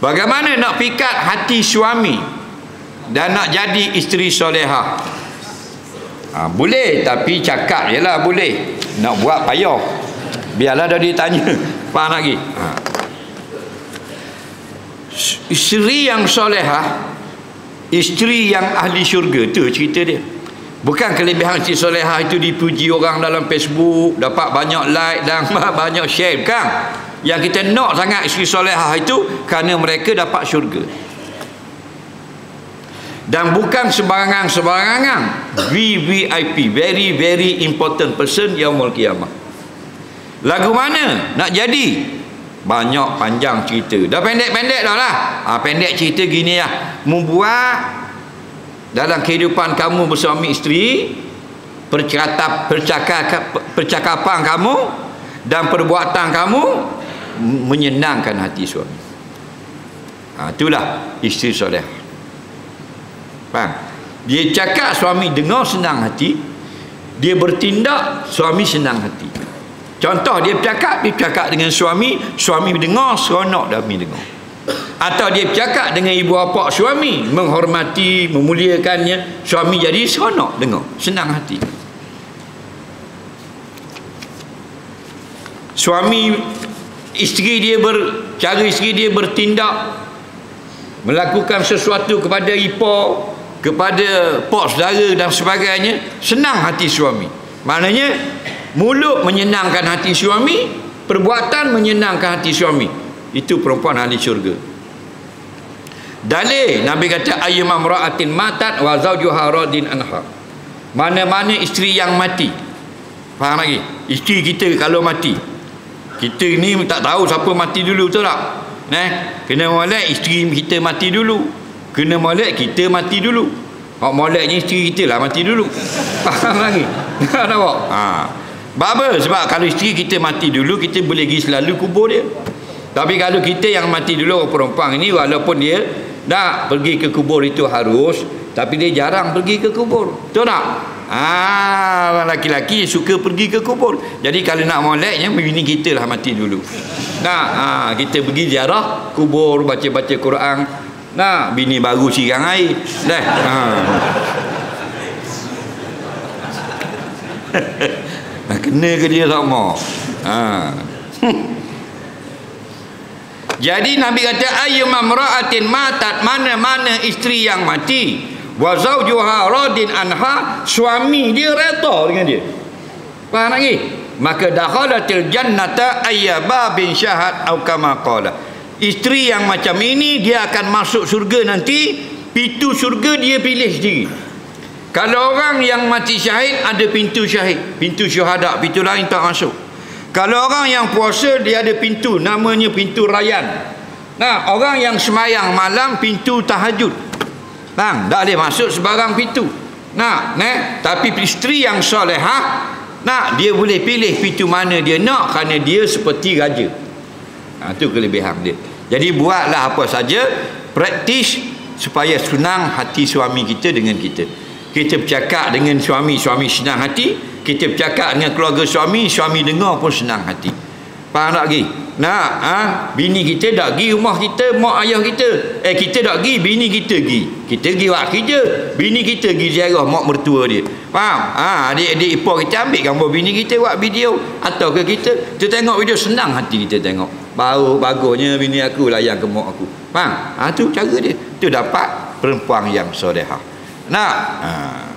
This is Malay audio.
Bagaimana nak pikat hati suami dan nak jadi isteri solehah? Boleh, tapi cakap je lah boleh. Nak buat payah. Biarlah dah ditanya. Faham lagi? Isteri yang solehah, isteri yang ahli syurga. Tu cerita dia. Bukan kelebihan isteri solehah itu dipuji orang dalam Facebook, dapat banyak like dan banyak share. Bukan. Yang kita nak sangat isteri solehah itu kerana mereka dapat syurga. Dan bukan sembarangan-sembarangan. VVIP, very very important person yaumul qiyamah. Lagu mana nak jadi? Banyak panjang cerita. Dah pendek-pendek dah lah. Pendek cerita gini lah. Membuat dalam kehidupan kamu bersuami isteri, percakapan kamu dan perbuatan kamu menyenangkan hati suami. Itulah isteri soleh. Faham? Dia cakap, suami dengar senang hati. Dia bertindak, suami senang hati. Contoh, dia bercakap dengan suami, suami dengar, seronok suami dengar. Atau dia bercakap dengan ibu bapa suami, menghormati, memuliakannya, suami jadi seronok dengar, senang hati. Cara isteri dia bertindak, melakukan sesuatu kepada ipar, kepada pak saudara dan sebagainya, senang hati suami. Maknanya mulut menyenangkan hati suami, perbuatan menyenangkan hati suami. Itu perempuan ahli syurga. Dalil Nabi kata ayyuma imra'atin matat wa zawjuha radin anha. Mana-mana isteri yang mati. Faham lagi? Isteri kita kalau mati, kita ni tak tahu siapa mati dulu, betul tak? Kena molek isteri kita mati dulu. Kena molek kita mati dulu. Hak moleknya isteri kita lah mati dulu. Faham lagi? Tak nampak? Sebab apa? Sebab kalau isteri kita mati dulu, kita boleh pergi selalu kubur dia. Tapi kalau kita yang mati dulu, perempuan ini walaupun dia nak pergi ke kubur itu harus, tapi dia jarang pergi ke kubur. Betul tak? Laki-laki suka pergi ke kubur. Jadi kalau nak moleknya, begini kita lah mati dulu. Kita pergi ziarah kubur, baca-baca Quran. Bini baru sirang air. Kena ke dia sama? Jadi Nabi kata ayyuma imra'atin matat, mana-mana isteri yang mati, wa zawjuha radin anha, suami dia reda dengan dia. Faham lagi? Maka dakhalatil jannata ayyaba bin syahad au kama qala. Isteri yang macam ini dia akan masuk syurga nanti, pintu syurga dia pilih sendiri. Kalau orang yang mati syahid ada pintu syahid, pintu syuhada, pintu lain tak masuk. Kalau orang yang puasa dia ada pintu namanya pintu rayyan. Orang yang semayang malam pintu tahajud. Tak boleh masuk sebarang pintu. Tapi isteri yang solehah, dia boleh pilih pintu mana dia nak, kerana dia seperti raja. Itu kelebihan dia. Jadi buatlah apa saja, praktis supaya senang hati suami kita dengan kita. Kita bercakap dengan suami, suami senang hati. Kita bercakap dengan keluarga suami, suami dengar pun senang hati. Faham tak lagi? Bini kita dak pergi rumah kita, mak ayah kita. Kita dak pergi, bini kita pergi. Kita pergi buat kerja, bini kita pergi ziarah mak mertua dia. Faham? Adik-adik ipar kita ambil gambar bini kita buat video, atau ke kita tengok video senang hati kita tengok. Bagusnya bini aku layan ke mak aku. Faham? Tu cara dia. Tu dapat perempuan yang solehah.